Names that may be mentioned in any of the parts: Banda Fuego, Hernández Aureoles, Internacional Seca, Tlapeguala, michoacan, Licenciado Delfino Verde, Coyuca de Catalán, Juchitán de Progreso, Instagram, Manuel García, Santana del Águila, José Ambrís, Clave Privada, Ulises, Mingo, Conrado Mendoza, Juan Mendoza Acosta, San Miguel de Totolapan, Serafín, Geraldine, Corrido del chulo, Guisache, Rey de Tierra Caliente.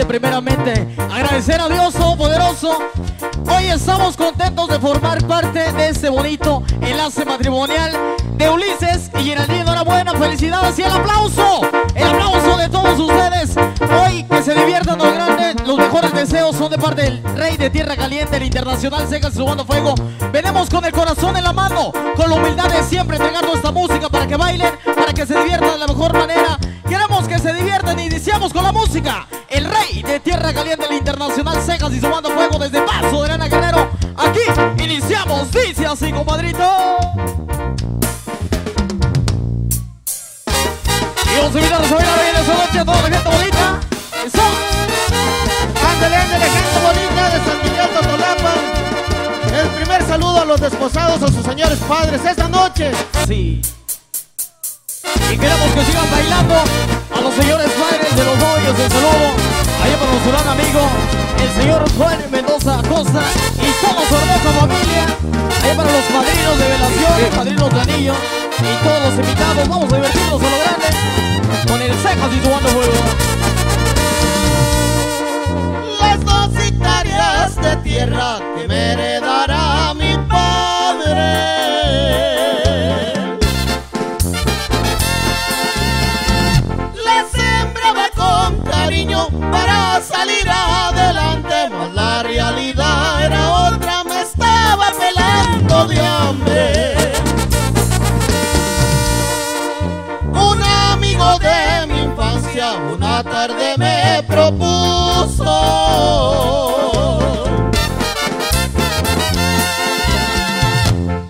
importante primeramente agradecer a Dios Todopoderoso. Hoy estamos contentos de formar parte de este bonito enlace matrimonial de Ulises y Geraldine. Enhorabuena, felicidades y el aplauso de todos ustedes. Hoy que se diviertan los grandes, los mejores deseos son de parte del Rey de Tierra Caliente, el Internacional Seca, Subiendo Fuego. Venemos con el corazón en la mano, con la humildad de siempre entregando esta música para que bailen, para que se diviertan de la mejor manera. Queremos que se diviertan y iniciamos con la música. El Rey de Tierra Caliente, el Internacional Cejas y Subiendo Fuego desde Paso de Arana, Guerrero. Aquí iniciamos, dice así, compadrito. Y vamos a invitarnos a bailar hoy en esta noche, toda la gente bonita. Eso. Ándale, ándale, gente bonita de San Miguel de Totolapan. El primer saludo a los desposados, a sus señores padres esta noche. Sí. Y queremos que sigan bailando a los señores padres de los novios del saludo. Allá para nuestro gran amigo, el señor Juan Mendoza Acosta y toda su hermosa familia. Allá para los padrinos de velación, padrinos de anillo y todos los invitados. Vamos a divertirnos a lo grande con el Cejas y Subiendo Fuego. Las 2 hectáreas de tierra que me heredará mi padre. Para salir adelante, mas la realidad era otra, me estaba pelando de hambre. Un amigo de mi infancia una tarde me propuso: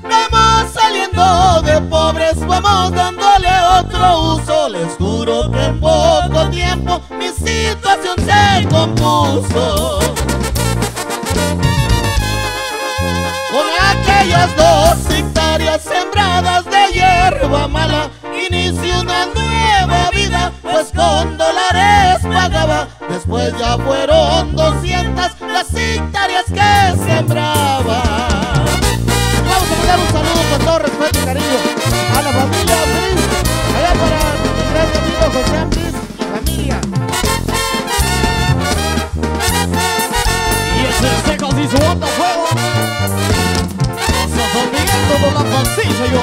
vamos saliendo de pobres, vamos dándole otro uso. Les juro que en poco tiempo mi situación se compuso. Con aquellas 2 hectáreas sembradas de hierba mala inicié una nueva vida, pues con dólares pagaba. Después ya fueron 200 las hectáreas que sembraba. Vamos a mandar un saludo con todo respeto y cariño a la familia Ambrís, allá para mi gran amigo José Ambrís y familia. Subiendo Fuego, San Miguel de Totolapan, sí señor.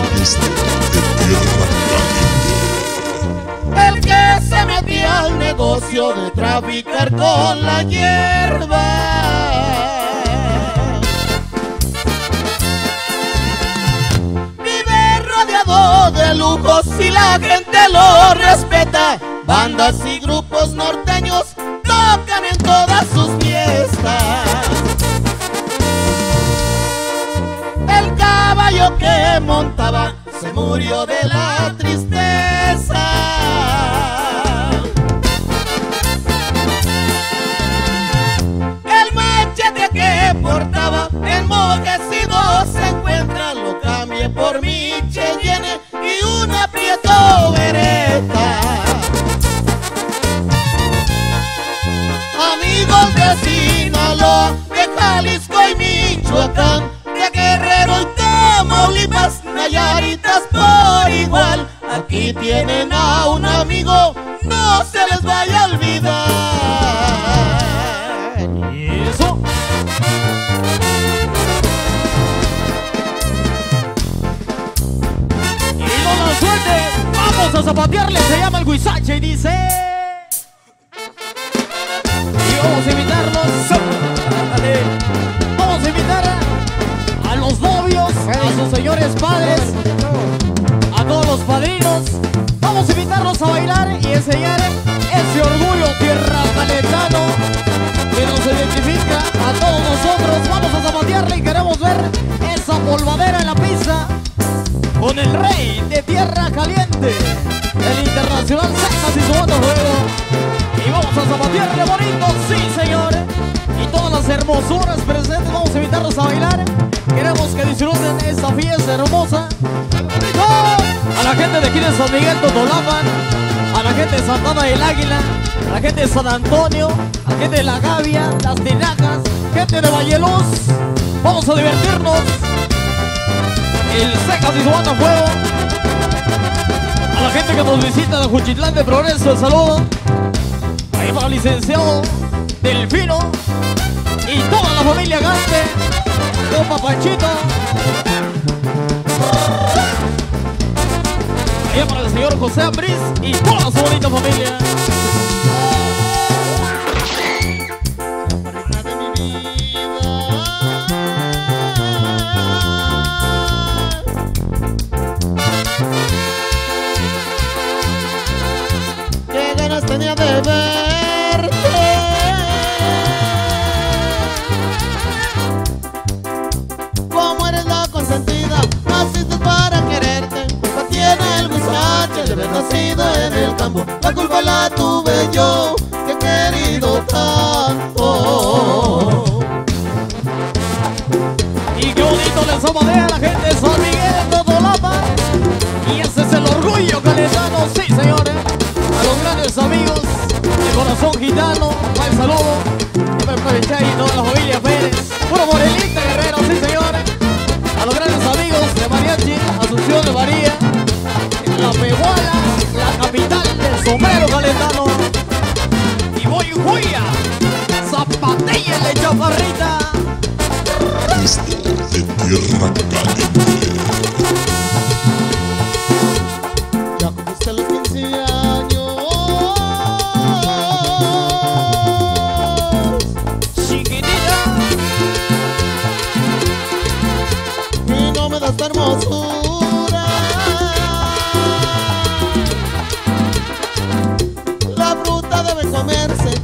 El que se metía al negocio de traficar con la hierba vive rodeado de lujos y la gente lo respeta. Bandas y grupos norteños tocan en todas sus fiestas. Caballo que montaba se murió de la tristeza. El machete que portaba enmojecido se encuentra. Lo cambié por mi Cheyenne y una Prieto Beretta. Amigos de Sinaloa, de Jalisco y Michoacán, de Guerrero y Tamaulipas, Nayaritas por igual. Aquí tienen a un amigo, no se les vaya a olvidar. Y eso. Y no la suerte, vamos a zapatearle. Se llama el Guisache y dice. Y vamos a invitarnos. Vamos a invitar a los novios, a sus señores padres, a todos los padrinos. Vamos a invitarlos a bailar y enseñar ese orgullo tierracalientano que nos identifica a todos nosotros. Vamos a zapatearle y queremos ver esa polvadera en la pista con el Rey de Tierra Caliente, el Internacional Seca y Subiendo Fuego. Y vamos a zapatearle bonito, sí señores. Y todas las hermosuras presentes, vamos a invitarlos a bailar. Queremos que disfruten esta fiesta hermosa. A la gente de aquí de San Miguel de Totolapan, a la gente de Santana del Águila, a la gente de San Antonio, a la gente de La Gavia, Las Tinajas, gente de Valleluz. Vamos a divertirnos. El Cejas y Subiendo Fuego. A la gente que nos visita de Juchitán de Progreso, el saludo. Ahí va el licenciado Delfino y toda la familia grande, compa Panchito. Allá para el señor José Ambrís y toda su bonita familia. En el campo, la culpa la tuve yo, que he querido tanto. Y qué bonito le somadea a la gente de San Miguel de Totolapan. Y ese es el orgullo que le damos, sí señores, a los grandes amigos de Corazón Gitano. Un saludo, y toda la familia Pérez, puro Morelita Guerrero, sí señores. A los grandes amigos de Mariachi Asunción de María, la Peguala, la capital del sombrero calentano. Y voy huya, zapatilla de chaparrita. Gusto de Tierra Caliente. Ya cumpliste los 15 años, chiquitita, y no me das tan hermoso.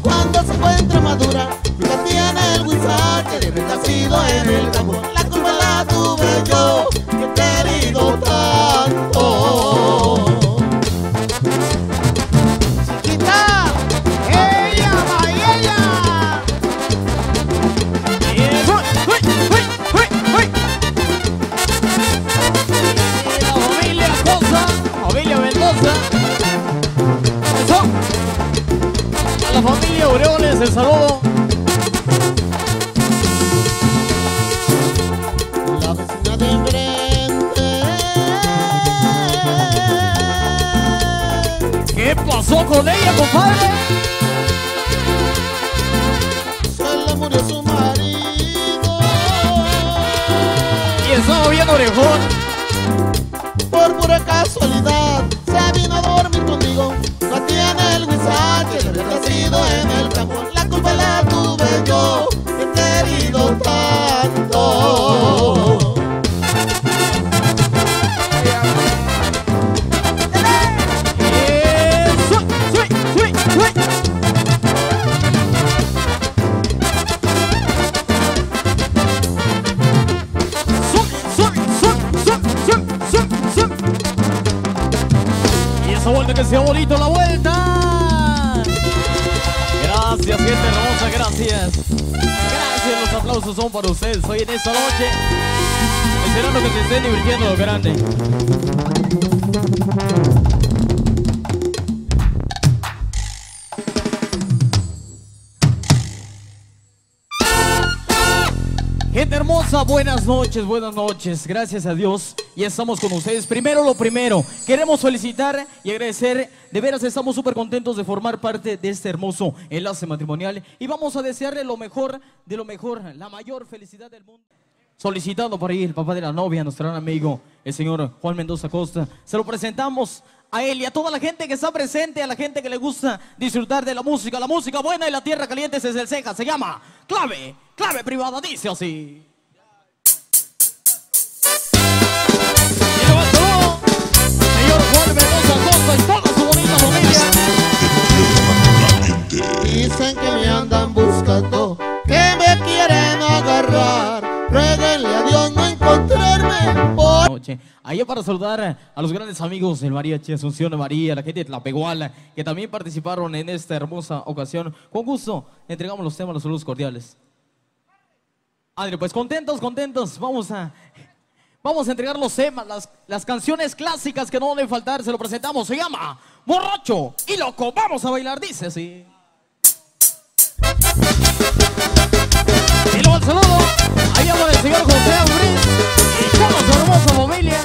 Cuando se encuentra madura, la tiene el Guisache de nacido en el campo. La culpa la tuve yo, que he querido tanto. Chiquita, ella va y ella. La familia Acosta, familia Mendoza. La familia Aureoles, el saludo. La vecina de enfrente, ¿qué pasó con ella, compadre? Se le murió su marido y estaba bien orejón. Por pura casualidad se vino a dormir conmigo. La tiene el Guisache, el nacido en el campo. La culpa la tuve yo, que he querido tanto. Que sea bonito la vuelta. Gracias, gente hermosa, gracias. Gracias, los aplausos son para ustedes. Hoy en esta noche, esperando que se estén divirtiendo lo grande. Gente hermosa, buenas noches, buenas noches. Gracias a Dios. Ya estamos con ustedes. Primero lo primero, queremos felicitar y agradecer. De veras estamos súper contentos de formar parte de este hermoso enlace matrimonial. Y vamos a desearle lo mejor de lo mejor, la mayor felicidad del mundo. Solicitado por ahí el papá de la novia, nuestro gran amigo, el señor Juan Mendoza Acosta. Se lo presentamos a él y a toda la gente que está presente, a la gente que le gusta disfrutar de la música buena y la tierra caliente. Desde el Cejas, se llama Clave, Clave Privada, dice así. Y toda su bonita familia. Dicen que me andan buscando, que me quieren agarrar. Réguenle a Dios no encontrarme por... Noche. Ahí para saludar a los grandes amigos del Mariachi Asunción de María, la gente de Tlapeguala, que también participaron en esta hermosa ocasión. Con gusto entregamos los temas, los saludos cordiales. Adri, pues contentos, contentos. Vamos a entregar los temas, las canciones clásicas que no deben faltar. Se lo presentamos, se llama Borracho y Loco. Vamos a bailar, dice así. Y luego el saludo, ahí habla el señor José Ambrís y toda su hermosa familia.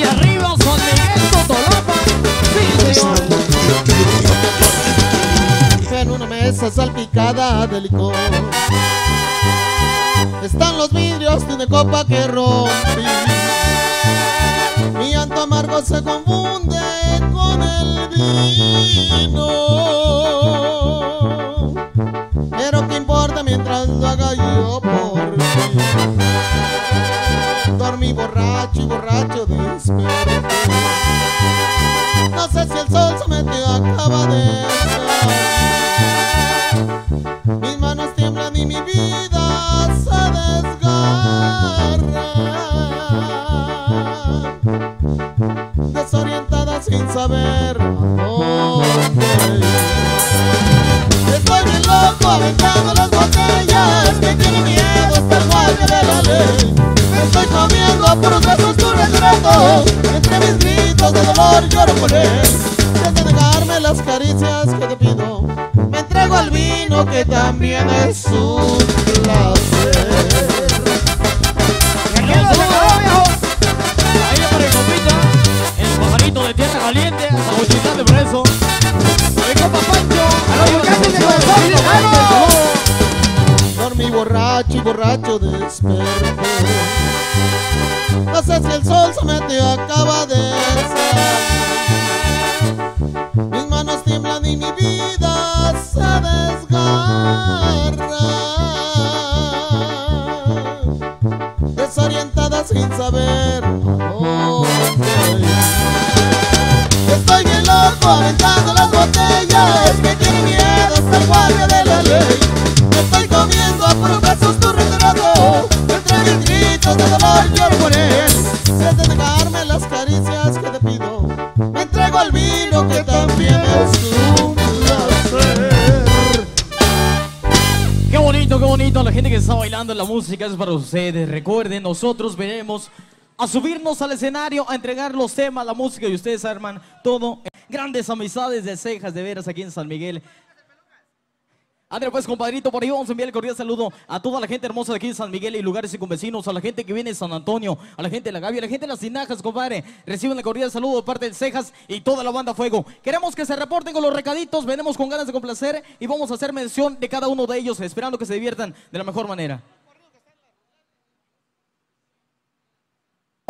Y arriba San Miguel de Totolapan, sí señor. En una mesa salpicada rebujada de licor. Están los vidrios de una copa que rompí. Mi llanto amargo se confunde con el vino. Pero qué importa mientras lo haga yo por mí. Dormí borracho y borracho desperté. No sé si el sol se metió a cabadero. Mis manos tiemblan y mi vida se desgarra, desorientada sin saber a dónde. Estoy bien loco aventando las botellas, que tiene miedo hasta el guardia de la ley. Me estoy comiendo por un beso tu retrato, entre mis gritos de dolor lloro por él. Desde negarme las caricias que te pido, me entrego al vino que también es un placer. Ahí para el compita, el pajarito de Tierra Caliente, a Juchitán de Progreso. Dormí borracho y borracho desperté. No sé si el sol se metió a cabadero. Mis manos tiemblan y mi vida se desgarra, desorientada sin saber a dónde. Estoy bien loco aventando las botellas, me tiene miedo hasta el guardia de la ley. Me estoy comiendo a puros besos tu retrato, entre mis gritos de dolor lloro por él. Desde negarme las caricias que te pido, me entrego al vino que también es un placer. Qué bonito, qué bonito. La gente que está bailando la música es para ustedes. Recuerden, nosotros veremos a subirnos al escenario, a entregar los temas, la música, y ustedes arman todo. Grandes amistades de Cejas, de veras, aquí en San Miguel. André, pues, compadrito, por ahí vamos a enviar el cordial saludo a toda la gente hermosa de aquí en San Miguel y lugares y convecinos, a la gente que viene de San Antonio, a la gente de La Gavia, a la gente de Las Tinajas, compadre. Reciben el cordial saludo de parte de Cejas y toda la banda Fuego. Queremos que se reporten con los recaditos, venimos con ganas de complacer y vamos a hacer mención de cada uno de ellos, esperando que se diviertan de la mejor manera.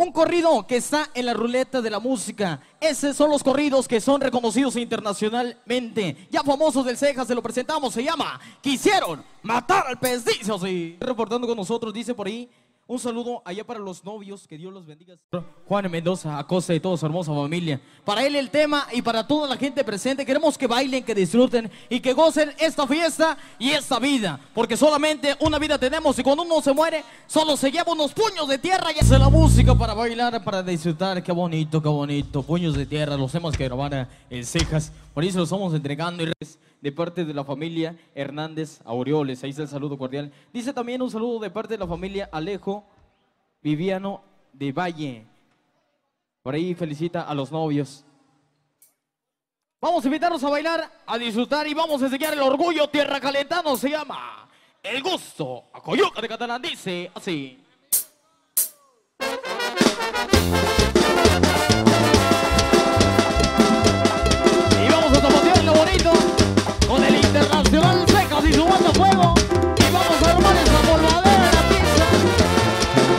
Un corrido que está en la ruleta de la música. Esos son los corridos que son reconocidos internacionalmente, ya famosos del Cejas, se lo presentamos. Se llama Quisieron matar al pesticio. Sí. Reportando con nosotros, dice por ahí, un saludo allá para los novios, que Dios los bendiga. Juan Mendoza Acosta y toda su hermosa familia. Para él el tema y para toda la gente presente, queremos que bailen, que disfruten y que gocen esta fiesta y esta vida, porque solamente una vida tenemos y cuando uno se muere, solo se lleva unos puños de tierra. Y hace la música para bailar, para disfrutar. Qué bonito, qué bonito. Puños de tierra, los temas que grabará el Cejas. Por eso los estamos entregando y de parte de la familia Hernández Aureoles, ahí está el saludo cordial. Dice también un saludo de parte de la familia Alejo Viviano de Valle. Por ahí felicita a los novios. Vamos a invitarnos a bailar, a disfrutar y vamos a enseñar el orgullo tierra calentano. Se llama El Gusto, a Coyuca de Catalán, dice así. Y vamos a tapotear lo bonito con el Internacional Seca y su Banda Fuego, y vamos a armar esa voladera de la pista.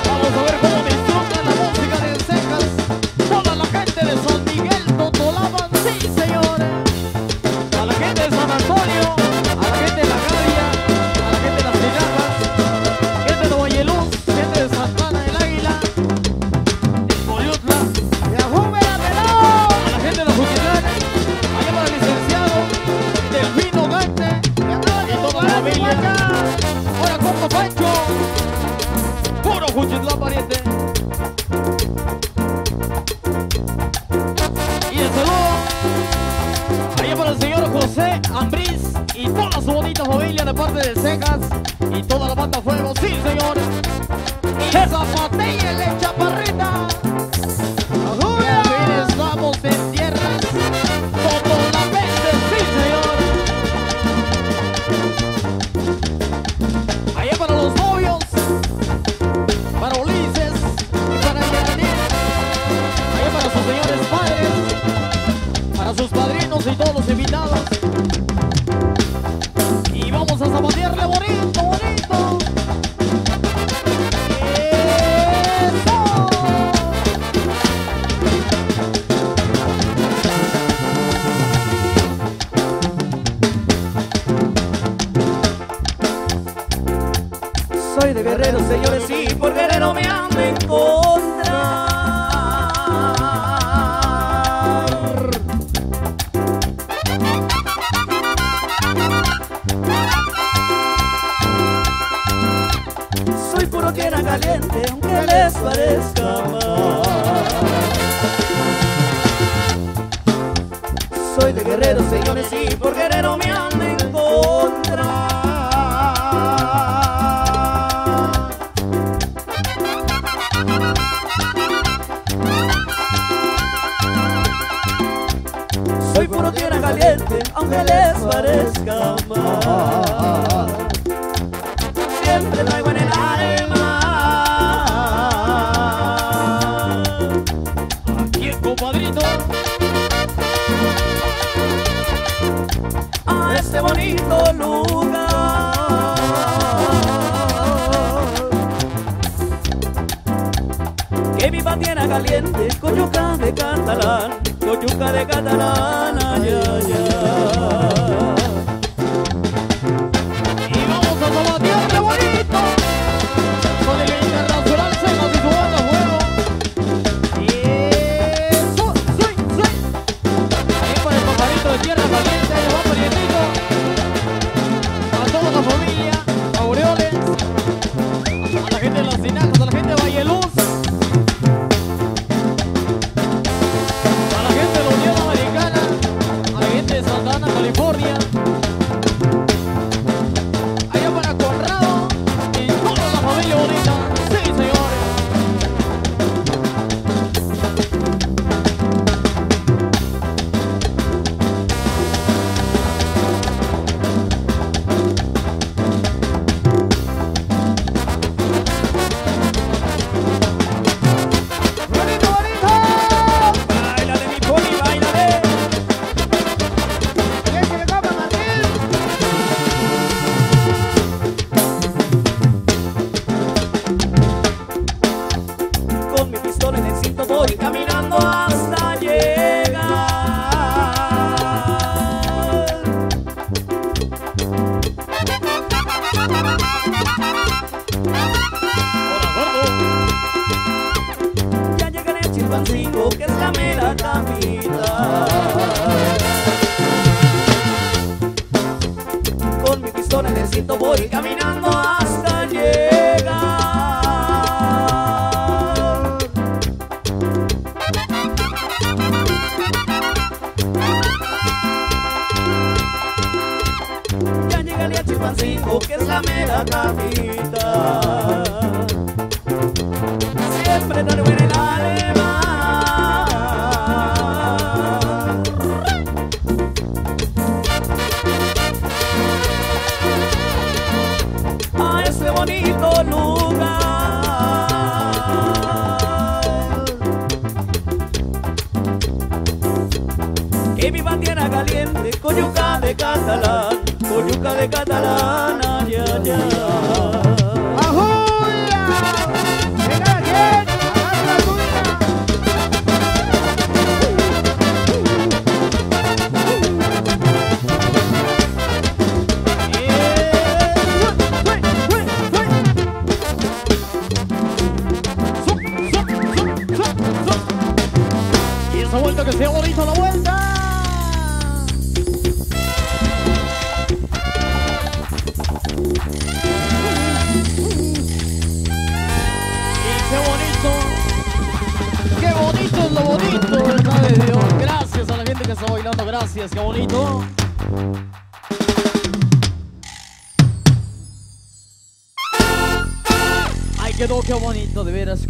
Vamos a ver cómo disfruta la música de Cejas toda la gente de San Miguel de Totolapan, sí señores, a la gente de San Antonio, a la gente de La Gavia, a la gente de Las Tinajas, gente de Valleluz, gente de Santana del Águila, de Coyuca, a la gente de Juchitán, allá para el licenciado Delfino, familia, ahora compa Pancho, puro Juchitlán pariente. Y el saludo allá para el señor José Ambrís y toda su bonita familia de parte del Cejas y toda la banda Fuego, sí señor. Y zapatilla la chaparrita, ahora estamos en tierras totolapenses, sí señor. Allá para los novios, para Ulises y para Geraldine, allá para sus señores padres, para sus padrinos y todos los invitados. Y vamos a guerreros, señores, y por guerrero me han de encontrar. Soy puro tierra caliente, aunque les parezca mal. Siempre traigo en el alma. Aquí el compadrito. A este bonito lugar. Que viva tierra caliente, Coyuca de Catalán, Coyuca de Catalán, ay, ay, ay.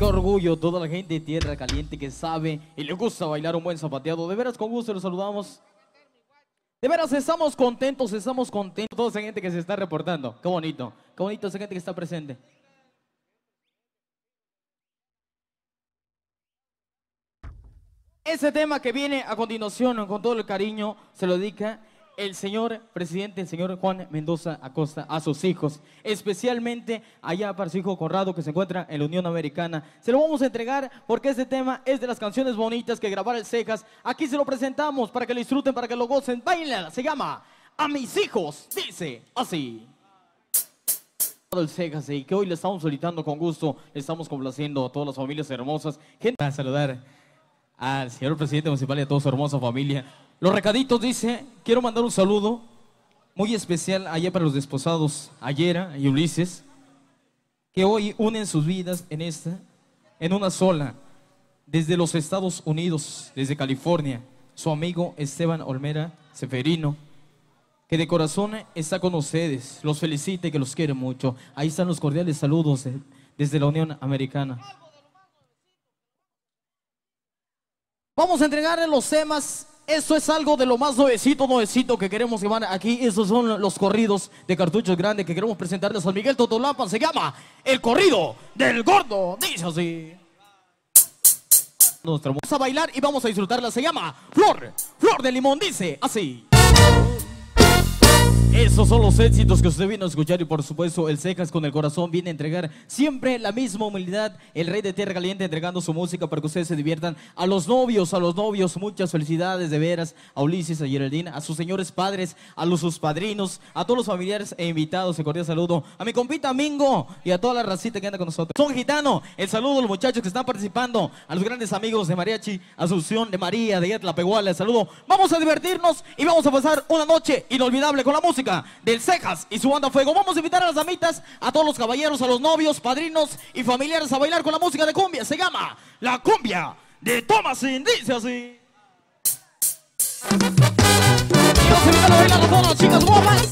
Orgullo, toda la gente de Tierra Caliente que sabe y le gusta bailar un buen zapateado. De veras, con gusto los saludamos. De veras, estamos contentos, toda esa gente que se está reportando. Qué bonito esa gente que está presente. Ese tema que viene a continuación, con todo el cariño, se lo dedica el señor presidente, el señor Juan Mendoza Acosta, a sus hijos, especialmente allá para su hijo Conrado, que se encuentra en la Unión Americana. Se lo vamos a entregar porque este tema es de las canciones bonitas que grabara el Cejas. Aquí se lo presentamos para que lo disfruten, para que lo gocen. Bailan, se llama A Mis Hijos, dice así. El Cejas, y que hoy le estamos solicitando con gusto, le estamos complaciendo a todas las familias hermosas. Gente, para saludar al señor presidente municipal y a toda su hermosa familia. Los recaditos dice, quiero mandar un saludo muy especial allá para los desposados Ayera y Ulises, que hoy unen sus vidas en una sola, desde los Estados Unidos, desde California. su amigo Esteban Olmera Seferino, que de corazón está con ustedes, los felicita y que los quiere mucho. Ahí están los cordiales saludos desde la Unión Americana. Vamos a entregarle los temas. Esto es algo de lo más nuevecito que queremos llevar aquí. Estos son los corridos de cartuchos grandes que queremos presentarles a San Miguel Totolapan. Se llama El Corrido del Gordo. Dice así. Vamos a bailar y vamos a disfrutarla. Se llama Flor, Flor de Limón. Dice así. Esos son los éxitos que usted vino a escuchar y por supuesto el Cejas con el corazón viene a entregar siempre la misma humildad, el Rey de Tierra Caliente entregando su música para que ustedes se diviertan. A los novios, muchas felicidades de veras, a Ulises, a Geraldine, a sus señores padres, a los sus padrinos, a todos los familiares e invitados, el cordial saludo, a mi compita Mingo y a toda la racita que anda con nosotros. Son gitano, el saludo a los muchachos que están participando, a los grandes amigos de Mariachi, Asunción de María, de la Peguala, el saludo. Vamos a divertirnos y vamos a pasar una noche inolvidable con la música del Cejas y su Banda Fuego. Vamos a invitar a las damitas, a todos los caballeros, a los novios, padrinos y familiares a bailar con la música de cumbia. Se llama La Cumbia de Tomás Indicias. Y vamos a invitar a bailar a todas las chicas guapas.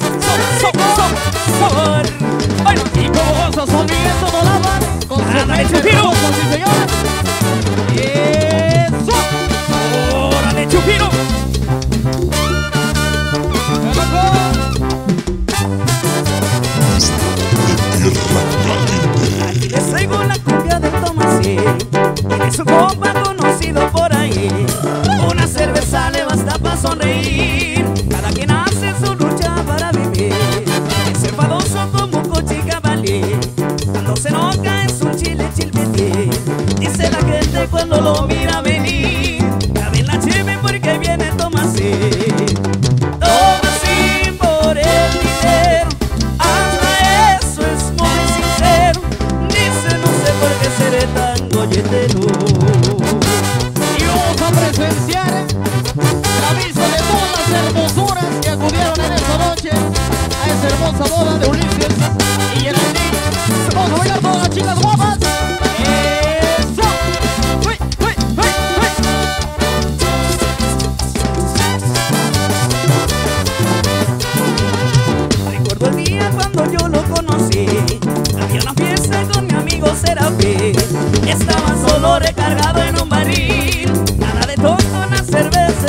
Y como goza San Miguel Totolapan con sus mentes hermosas y señores. ¡Eso! ¡Órale, chupino! Aquí les traigo la cumbia de Tomasín, que es un compa conocido por ahí. Una cerveza le basta para sonreír, cada quien hace su lucha para vivir. Es enfadoso como un coche cabalí, cuando se enoja es un chile chilpetí. Dice la gente cuando lo mira venir, ya ven la cheve porque viene Tomasín. Tomasín por el dinero, goyetero. Y vamos a presenciar la vista de todas las hermosuras que acudieron en esta noche a esa hermosa boda de Ulises y el Geraldine. Vamos a bailar todas las chicas guapas. ¡Eso! ¡Uy, uy, uy, uy! Recuerdo el día cuando yo lo conocí, había una fiesta con mi amigo Serafín. Estaba solo recargado en un barril, nada de todo, una cerveza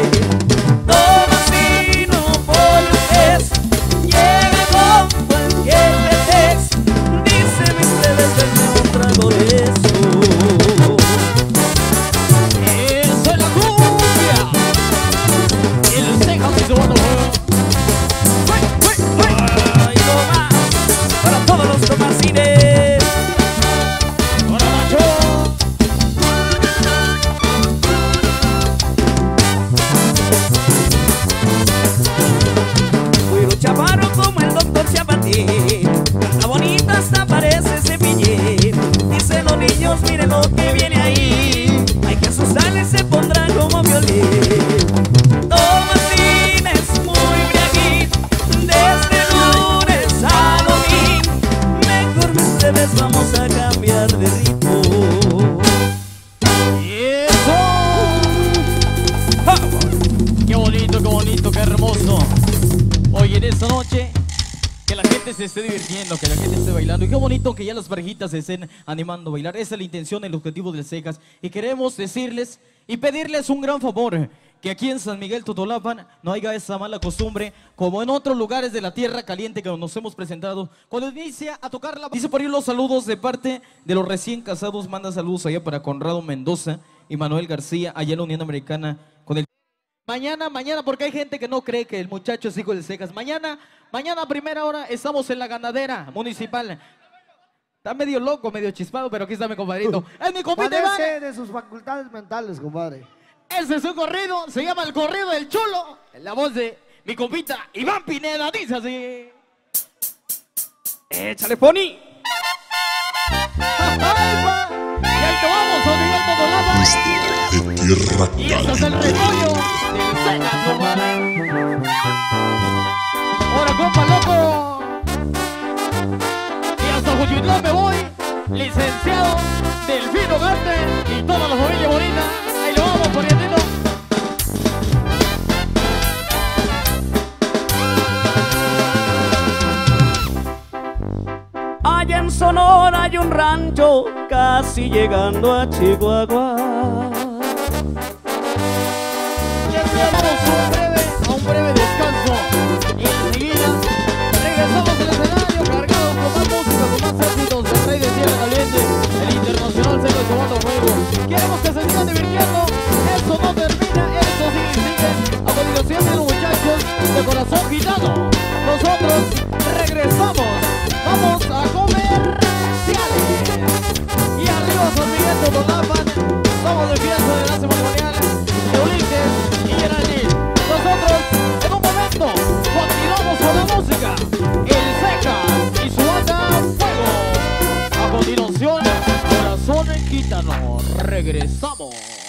Tomasino Polques llega con cualquier pretexto, dicen ustedes que un trago de eso. Eso es la cumbia, el Cejas y su Banda Fuego. Ay, Tomás, para todos los Tomasines. Miren lo que viene ahí, hay que asustarle, se pondrá como violín. Tomasín es muy briaguito, desde lunes a domingo. Mejor mis bebés, vamos a cambiar de ritmo. Y eso, ¡vamos! Qué bonito, qué bonito, qué hermoso. Hoy en esta noche se esté divirtiendo, que la gente esté bailando y qué bonito que ya las parejitas se estén animando a bailar. Esa es la intención, el objetivo del Cejas y queremos decirles y pedirles un gran favor, que aquí en San Miguel Totolapan no haya esa mala costumbre como en otros lugares de la Tierra Caliente que nos hemos presentado. Cuando inicia a tocar la... Dice por ahí los saludos de parte de los recién casados, manda saludos allá para Conrado Mendoza y Manuel García allá en la Unión Americana con el... Mañana, porque hay gente que no cree que el muchacho es hijo del Cejas. Mañana a primera hora estamos en la ganadera municipal. Está medio loco, medio chispado, pero aquí está mi compadrito. Es mi compadre. Padece de sus facultades mentales, compadre. Ese es su corrido, se llama El Corrido del Chulo. En la voz de mi compita Iván Pineda, dice así. Échale, Pony. Y ahí te vamos, San Miguel Totolapan. Y ese es el recollo del Cejas, compadre. Ahora, compa loco, y hasta Juchitán me voy, licenciado Delfino Verde y toda la familia bonita. Ahí lo vamos, poniendo. hay un rancho casi llegando a Chihuahua. Llegamos a un breve descanso y enseguida regresamos al escenario cargados con más música, con más éxitos del Rey de Tierra Caliente, el Internacional Seca de Banda Fuego. Queremos que se sigan divirtiendo, eso no termina, eso sigue. A continuación de los muchachos de corazón gitano, nosotros regresamos, vamos a comerciales. Y arriba San Miguel de Totolapan, vamos de fiesta de la ceremonial de Ulises y Geraldine. Nosotros en un momento continuamos con la música, el Cejas y su Banda Fuego. A continuación, corazón gitano, regresamos.